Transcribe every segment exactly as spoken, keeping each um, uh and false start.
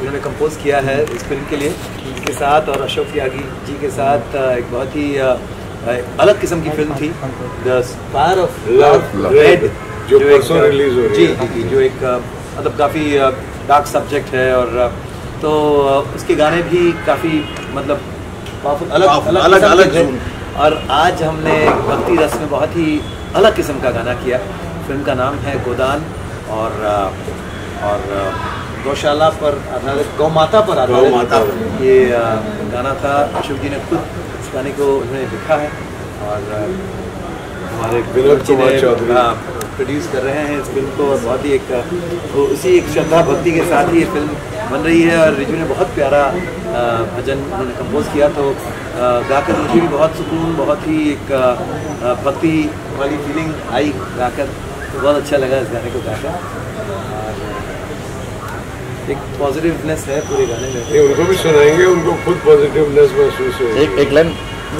उन्होंने कंपोज किया है इस फिल्म के लिए, इसके साथ और अशोक त्यागी जी के साथ एक बहुत ही अलग किस्म की फिल्म थी द स्पार ऑफ रेड, जो परसों रिलीज हो रही है, जी जो एक मतलब काफ़ी डार्क सब्जेक्ट है। और तो उसके गाने भी काफ़ी मतलब अलग अलग अलग है। और आज हमने भक्ति रस में बहुत ही अलग किस्म का गाना किया। फिल्म का नाम है गोदान और और गौशाला पर आधारित, गौ माता पर आधारित ये गाना था। अशोक जी ने खुद इस गाने को उन्होंने लिखा है और हमारे विनोद सिन्हा चौधरी प्रोड्यूस कर रहे हैं इस फिल्म को। और बहुत ही एक तो उसी एक श्रद्धा भक्ति के साथ ही ये फिल्म बन रही है। और रिजू ने बहुत प्यारा भजन उन्होंने कंपोज किया, तो गाकर मुझे भी बहुत सुकून, बहुत ही एक भक्ति वाली फीलिंग आई गाकर, तो बहुत अच्छा लगा इस गाने को गाकर। और एक पॉजिटिवनेस है पूरे गाने में, ये उनको भी सुनाएंगे, उनको खुद पॉजिटिवनेस महसूस हो। एक एक लाइन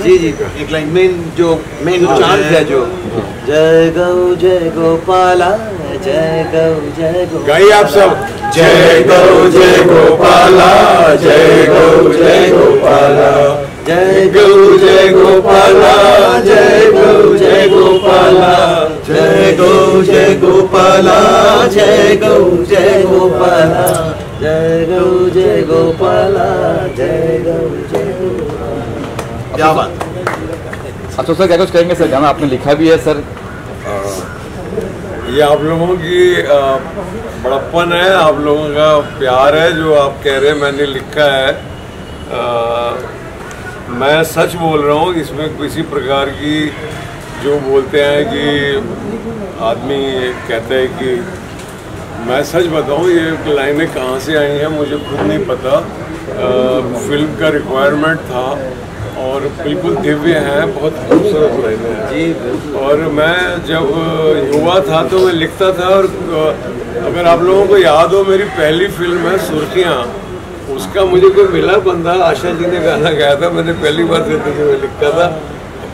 जी जी एक लाइन मेन जो मेन चांद है जो जय गौ जय गोपाला जय गौ जय गो, गाइए आप सब जय गौ जय गोपाला जय गौ जय गोपाला जय गौ जय गोपाला जय गौ जय गोपाला जय गौ जय गोपाला जय गौ जय गोपाला जय गौ जय गोपाला जय गौ जय गोपाला। क्या बात। अच्छा सर, क्या कुछ कहेंगे सर, गाना आपने लिखा भी है सर? आ, ये आप लोगों की आ, बड़प्पन है, आप लोगों का प्यार है जो आप कह रहे हैं मैंने लिखा है। आ, मैं सच बोल रहा हूँ, इसमें किसी प्रकार की जो बोलते हैं कि आदमी कहते हैं कि मैं सच बताऊँ, ये लाइनें कहाँ से आई हैं मुझे खुद नहीं पता। आ, फिल्म का रिक्वायरमेंट था और बिल्कुल दिव्य हैं, बहुत खूबसूरत लाइनें हैं जी। और मैं जब युवा था तो मैं लिखता था, और अगर आप लोगों को याद हो मेरी पहली फिल्म है सुर्खियाँ, उसका मुझे कोई मिला बंदा, आशा जी ने गाना गाया था, मैंने पहली बार जिंदगी में लिखा था,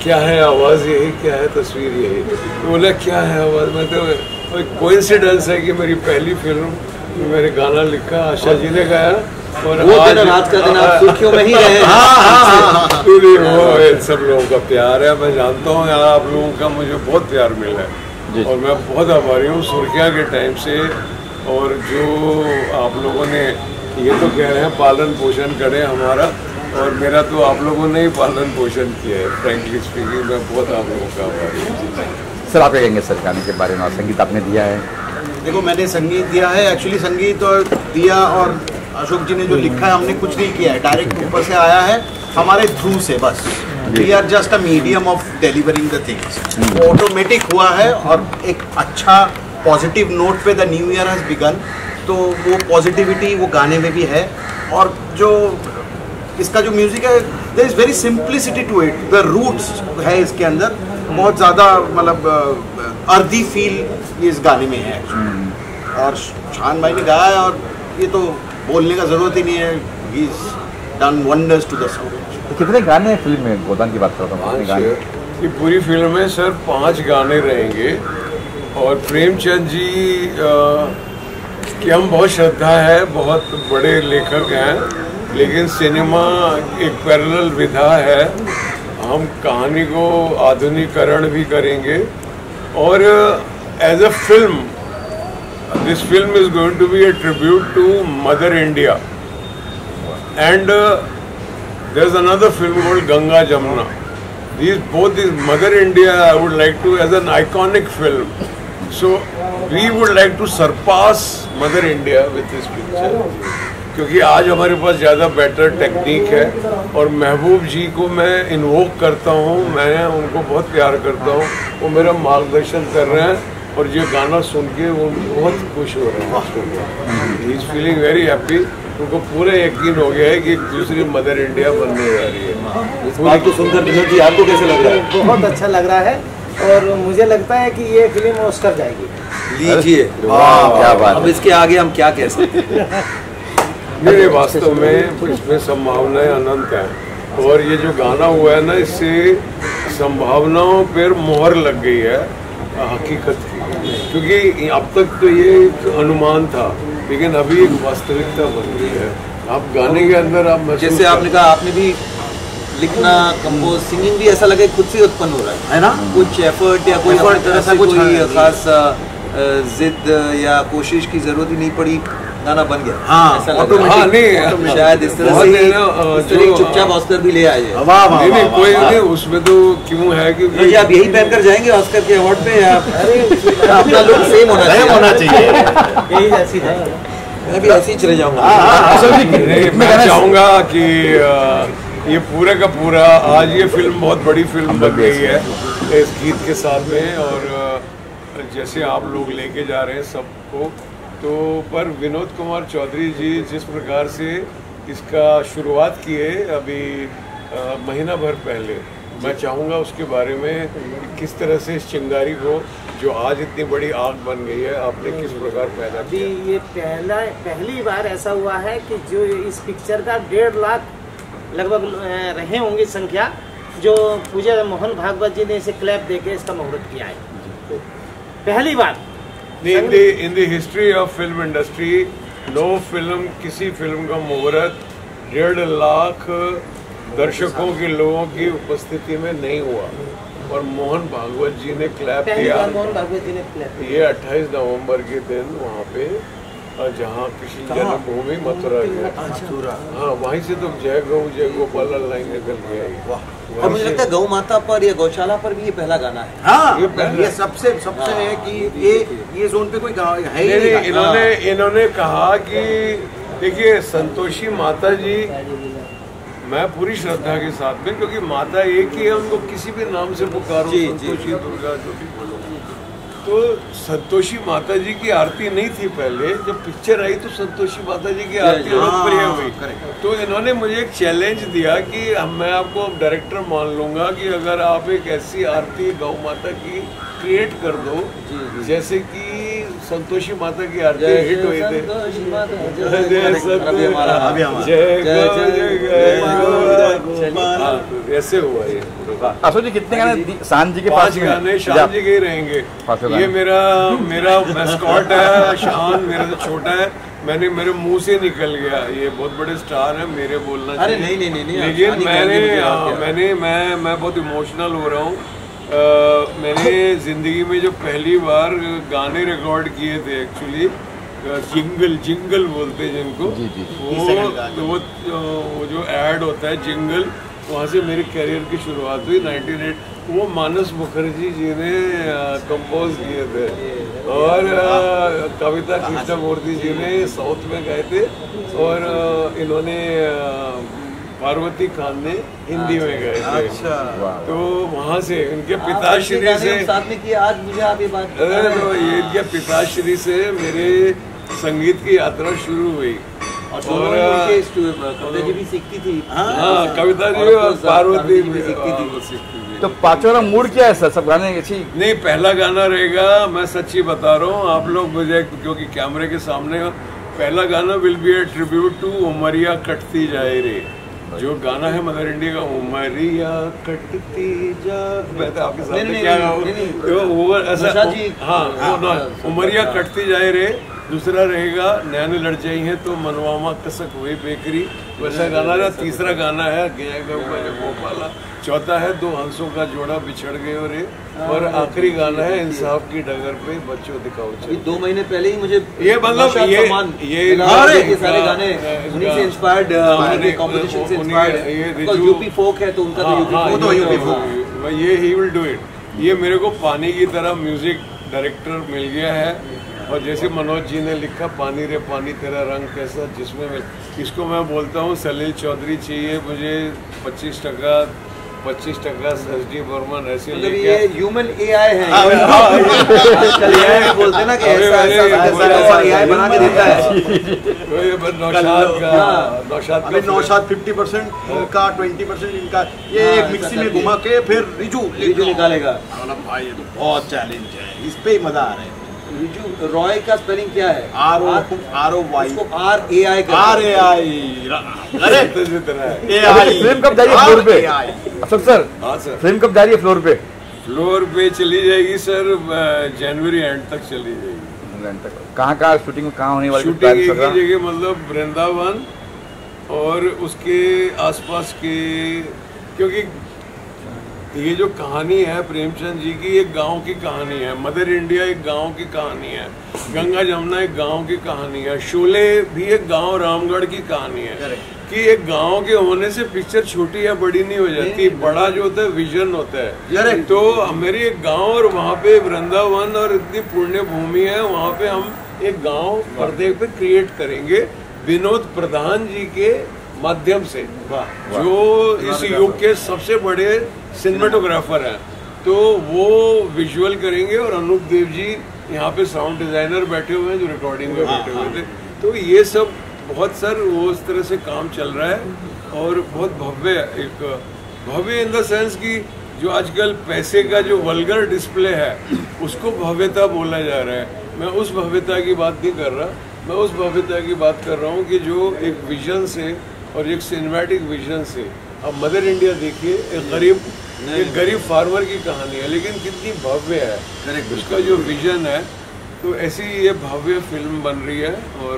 क्या है आवाज़ यही, क्या है तस्वीर यही, तो बोला क्या है आवाज़। मैं तो एक कोइंसिडेंस है कि मेरी पहली फिल्म मैंने गाना लिखा, आशा जी ने गाया, और वो आज रात का दिन आप सुर्खियों में ही रहे। हाँ हाँ हाँ, वो सब लोगों का प्यार है, मैं जानता हूँ यार आप लोगों का मुझे बहुत प्यार मिला है और मैं बहुत आभारी हूँ सुर्खिया के टाइम से। और जो आप लोगों ने ये तो कह रहे हैं पालन पोषण करें हमारा, और मेरा तो आप लोगों ने ही पालन पोषण किया है, फ्रेंकली स्पीकिंग मैं बहुत आप लोगों का आभारी हूँ। सर आप क्या कहेंगे सर गाने के बारे में, संगीत आपने दिया है? देखो मैंने संगीत दिया है, एक्चुअली संगीत और दिया और अशोक जी ने जो लिखा है, हमने कुछ नहीं किया है, डायरेक्ट ऊपर से आया है हमारे थ्रू से, बस we are just a medium of delivering the things. Automatic हुआ है और एक अच्छा पॉजिटिव नोट पे the new year has begun, तो वो पॉजिटिविटी वो गाने में भी है। और जो इसका जो म्यूज़िक है there is very simplicity to it, the roots है इसके अंदर, बहुत ज़्यादा मतलब अर्दी फील इस गाने में है। और शान भाई ने गाया है और ये तो बोलने का जरूरत ही नहीं है, he is done wonders to the song. कितने गाने हैं फिल्म में, गोदान की बात करता हूँ, गाने ये पूरी फिल्म में सर पांच गाने रहेंगे। और प्रेमचंद जी आ, की हम बहुत श्रद्धा है, बहुत बड़े लेखक हैं, लेकिन सिनेमा एक पैरेलल विधा है, हम कहानी को आधुनिकीकरण भी करेंगे। और as a film this film is going to be a tribute to Mother India, and uh, there's another film called Ganga Jamuna. These both these Mother India I would like to as an iconic film. So we would like to surpass Mother India with this picture. क्योंकि आज हमारे पास ज़्यादा better technique है। और महबूब जी को मैं invoke करता हूँ, मैं उनको बहुत प्यार करता हूँ, वो मेरा मार्गदर्शन कर रहे हैं और ये गाना सुन के वो बहुत खुश हो रहे हैं, he is feeling very happy. उनको पूरा यकीन हो गया है कि दूसरी मदर इंडिया बनने जा रही है। इस बात को सुनकर विनोद जी आपको कैसे लग रहा है? बहुत अच्छा लग रहा है और मुझे लगता है कि ये फिल्म ऑस्कर जाएगी। लीजिए, क्या बात। अब इसके आगे हम क्या कह सकते हैं? मेरे वास्तव में इसमें संभावनाएँ अनंत हैं और ये जो गाना हुआ है ना, इससे संभावनाओं पर मोहर लग गई है हकीकत की, क्योंकि अब तक तो ये अनुमान था लेकिन अभी एक वास्तविकता बन रही है। आप गाने के अंदर आप जैसे आपने कहा, आपने भी लिखना, कंपोज, सिंगिंग भी ऐसा लगे खुद से उत्पन्न हो रहा है, है ना? कुछ एफर्ट या कोई ऐसा कुछ खास जिद या कोशिश की जरूरत ही नहीं पड़ी, गाना बन गया। हाँ, ऑटोमेटिक। शायद इस तरह से चुपचाप ऑस्कर भी ले आए। नहीं नहीं, कोई नहीं, उसमें तो क्यों है कि आप यही पहनकर जाएंगे ऑस्कर के अवार्ड पे? आपका लुक सेम होना चाहिए। मैं भी ऐसे ही चले जाऊँगा। मैं चाहूँगा कि ये पूरा का पूरा आज ये फिल्म बहुत बड़ी फिल्म बन गई है इस गीत के साथ में, और जैसे आप लोग लेके जा रहे हैं सबको, तो पर विनोद कुमार चौधरी जी जिस प्रकार से इसका शुरुआत किए अभी महीना भर पहले, मैं चाहूँगा उसके बारे में कि किस तरह से इस चिंगारी को जो आज इतनी बड़ी आग बन गई है आपने किस प्रकार पैदा किया। ये पहला पहली बार ऐसा हुआ है कि जो इस पिक्चर का डेढ़ लाख लगभग रहे होंगे संख्या, जो पूजा मोहन भागवत जी ने इसे क्लैप देके इसका मुहूर्त किया है पहली बार। In the in the history of film industry, no film, किसी फिल्म का मुहूर्त डेढ़ लाख दर्शकों के लोगों की उपस्थिति में नहीं हुआ, और मोहन भागवत जी ने क्लैप किया। मोहन भागवत जी ने क्लैप ये अट्ठाईस नवम्बर के दिन वहाँ पे, जहाँ पिछली जन्मभूमि मथुरा है, हाँ, वहीं से तुम जय गौ जय गोपाल लाइन निकल गए। और मुझे लगता है गौ माता पर या गौशाला पर भी ये पहला गाना है। हाँ, ये, ये सबसे सबसे है कि ये ये जोन पे कोई है ही नहीं। इन्होंने इन्होंने कहा कि देखिए संतोषी माता जी, मैं पूरी श्रद्धा के साथ में, क्योंकि माता एक ही है, उनको किसी भी नाम से पुकारो, संतोषी, दुर्गा, जो भी बोलो, तो संतोषी माता जी की आरती नहीं थी पहले। जब पिक्चर आई तो संतोषी माता जी की आरती लोकप्रिय हुई, तो इन्होंने मुझे एक चैलेंज दिया कि मैं आपको डायरेक्टर मान लूँगा कि अगर आप एक ऐसी आरती गौ माता की क्रिएट कर दो जैसे कि संतोषी माता की आरती हिट हुई थी, ऐसे हुआ ये। अशोक जी कितने गाने शान जी के पास? गाने शान जी के रहेंगे। ये मेरा मेरा मैस्कॉट है शान, मेरा तो छोटा है, मैंने मेरे मुंह से निकल गया, ये बहुत बड़े स्टार है मेरे बोलना चाहिए। अरे नहीं नहीं नहीं, लेकिन मैंने मैंने मैं मैं बहुत इमोशनल हो रहा हूँ। मैंने जिंदगी में जो पहली बार गाने रिकॉर्ड किए थे, एक्चुअली जिंगल जिंगल बोलते जिनको, वो वो जो एड होता है जिंगल, वहाँ से मेरे करियर की शुरुआत हुई। नाइनटीन एट वो मानस मुखर्जी जी ने कंपोज किए थे, और कविता कृष्ण मूर्ति जी ने साउथ में गाए थे, और इन्होंने पार्वती खान ने हिंदी में गए थे। अच्छा, तो वहाँ से इनके पिताश्री से साथ में किया। आज मुझे आप ये बात, इनके पिताश्री से मेरे संगीत की यात्रा शुरू हुई, और कविता जी भी सीखती थी। हाँ, कविता जी और पार्वती भी सीखती थी। तो पांचों मूड क्या है सर? सब गाने अच्छी नहीं, पहला गाना रहेगा, मैं सच्ची बता रहा हूँ आप लोग मुझे, क्योंकि कैमरे के सामने पहला गाना will be a tribute to उमरिया कटती जाए रे, जो गाना है मदर इंडिया का, उमरिया कटती जा। आपके सामने क्या वो ऐसा, हाँ, उमरिया कटती जाए रे। दूसरा रहेगा नैन लड़ जाइए तो मनवामा कसक हुई बेकरी, वैसा गाना है। तीसरा गाना है गया गोपाला, चौथा है दो हंसों का जोड़ा बिछड़ गए रे, और आखिरी गाना है इंसाफ की डगर पे बच्चों दिखाओ। दो महीने पहले ही मुझे ये मतलब ये ये सारे गाने उन्हीं से इंस्पायर्ड, कंपटीशन से इंस्पायर्ड, तो यूपी फोक है तो उनका तो यूपी फोक, ये ही विल डू इट। ये मेरे को पानी की तरह म्यूजिक डायरेक्टर मिल गया है, और जैसे मनोज जी ने लिखा पानी रे पानी तेरा रंग कैसा, जिसमें मैं इसको मैं बोलता हूँ सलील चौधरी चाहिए मुझे पच्चीस टका, पच्चीस टका एस डी बर्मन, ऐसे ये ह्यूमन एआई है। बोलते ना कि नौशाद नौशाद फिफ्टी परसेंट का ट्वेंटी परसेंट इनका, ये एक मिक्सी में घुमा के फिर रिजू रिजू निकालेगा भाई। ये तो बहुत चैलेंज है, इस पे ही मजा आ रहा है। रिजू रॉय का स्पेलिंग क्या है? R O R O Y, R A I R A I अरे ए आई। फिल्म कब जा रही है फ्लोर पे? अशोक सर, हाँ सर, फिल्म कब जा रही है फ्लोर पे? फ्लोर पे चली जाएगी सर जनवरी एंड तक चली जाएगी। प्लान तक? कहाँ कहाँ शूटिंग कहाँ होने वाली? शूटिंग एक ही जगह, मतलब वृंदावन और उसके आसपास के, क्योंकि ये जो कहानी है प्रेमचंद जी की, एक गांव की कहानी है, मदर इंडिया एक गांव की कहानी है, गंगा जमुना एक गांव की कहानी है, शोले भी एक गांव रामगढ़ की कहानी है, कि एक गांव के होने से पिक्चर छोटी या बड़ी नहीं हो जाती, बड़ा जो होता है विजन होता है। तो मेरे एक गांव और वहाँ पे वृंदावन और इतनी पुण्य भूमि है, वहाँ पे हम एक गाँव पर्दे पे क्रिएट करेंगे विनोद प्रधान जी के माध्यम से, जो इस युग के सबसे बड़े सिनेमेटोग्राफर हैं। तो वो विजुअल करेंगे और अनूप देव जी यहाँ पे साउंड डिजाइनर बैठे हुए हैं जो रिकॉर्डिंग में बैठे हुए थे। तो ये सब बहुत सर वो उस तरह से काम चल रहा है और बहुत भव्य, एक भव्य इन द सेंस कि जो आजकल पैसे का जो वल्गर डिस्प्ले है उसको भव्यता बोला जा रहा है। मैं उस भव्यता की बात नहीं कर रहा, मैं उस भव्यता की बात कर रहा हूँ कि जो एक विजन से और एक सिनेमैटिक विजन से। अब मदर इंडिया देखिए, एक गरीब एक गरीब फार्मर की कहानी है, लेकिन कितनी भव्य है उसका जो विजन है। तो ऐसी ये भव्य फिल्म बन रही है और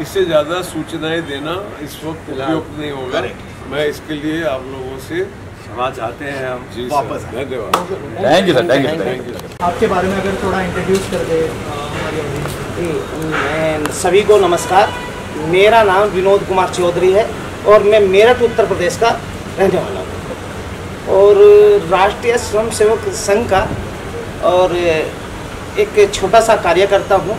इससे ज़्यादा सूचनाएं देना इस वक्त उपयुक्त नहीं होगा। मैं इसके लिए आप लोगों से क्षमा चाहते हैं हम। जी वापस धन्यवाद। Thank you sir, thank you, thank you. आपके बारे में अगर थोड़ा इंट्रोड्यूस कर दे। सभी को नमस्कार, मेरा नाम विनोद कुमार चौधरी है और मैं मेरठ उत्तर प्रदेश का रहने वाला हूँ और राष्ट्रीय स्वयं सेवक संघ का और एक छोटा सा कार्यकर्ता हूँ।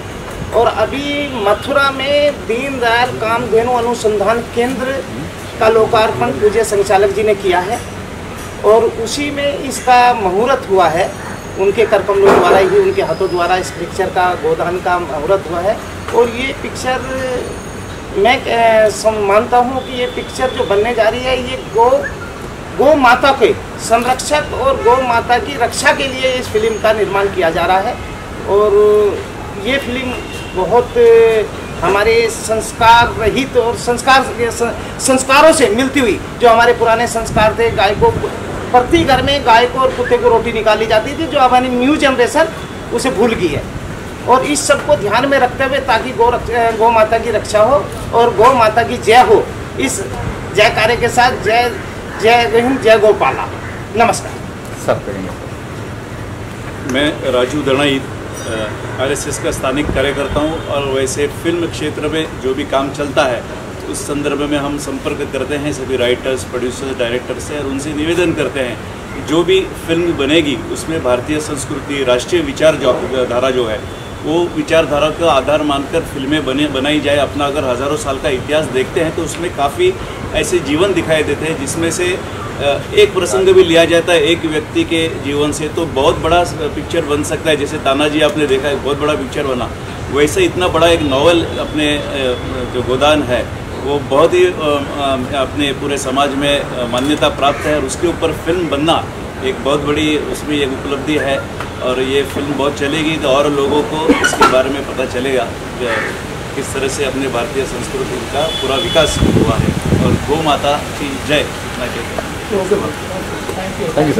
और अभी मथुरा में दीनदयाल कामधेनु अनुसंधान केंद्र का लोकार्पण पूज्य संचालक जी ने किया है और उसी में इसका मुहूर्त हुआ है, उनके कर्कमलों द्वारा ही, उनके हाथों द्वारा इस पिक्चर का गोदान का मुहूर्त हुआ है। और ये पिक्चर मैं मानता हूँ कि ये पिक्चर जो बनने जा रही है ये गौ गौ माता के संरक्षक और गौ माता की रक्षा के लिए इस फिल्म का निर्माण किया जा रहा है। और ये फिल्म बहुत हमारे संस्कार रहित और संस्कार संस्कारों से मिलती हुई, जो हमारे पुराने संस्कार थे, गाय को प्रति घर में गाय को और कुत्ते को रोटी निकाली जाती थी, जो हमारी न्यू जनरेशन उसे भूल गई है। और इस सब को ध्यान में रखते हुए ताकि गौ गौ माता की रक्षा हो और गौ माता की जय हो, इस जय कार्य के साथ जय जय हिंद, जय गौपाला। नमस्कार सब। मैं राजू दणई आरएसएस का स्थानिक कार्यकर्ता हूँ और वैसे फिल्म क्षेत्र में जो भी काम चलता है तो उस संदर्भ में हम संपर्क करते हैं सभी राइटर्स, प्रोड्यूसर्स, डायरेक्टर्स से और उनसे निवेदन करते हैं जो भी फिल्म बनेगी उसमें भारतीय संस्कृति, राष्ट्रीय विचार जो धारा जो है वो विचारधारा का आधार मानकर फिल्में बने बनाई जाए। अपना अगर हज़ारों साल का इतिहास देखते हैं तो उसमें काफ़ी ऐसे जीवन दिखाई देते हैं जिसमें से एक प्रसंग भी लिया जाता है एक व्यक्ति के जीवन से, तो बहुत बड़ा पिक्चर बन सकता है। जैसे तानाजी आपने देखा है, बहुत बड़ा पिक्चर बना, वैसे इतना बड़ा एक नॉवल अपने जो गोदान है वो बहुत ही अपने पूरे समाज में मान्यता प्राप्त है और उसके ऊपर फिल्म बनना एक बहुत बड़ी उसमें एक उपलब्धि है। और ये फिल्म बहुत चलेगी तो और लोगों को इसके बारे में पता चलेगा किस तरह से अपने भारतीय संस्कृति का पूरा विकास हुआ है। और गौ माता की जय। Thank you.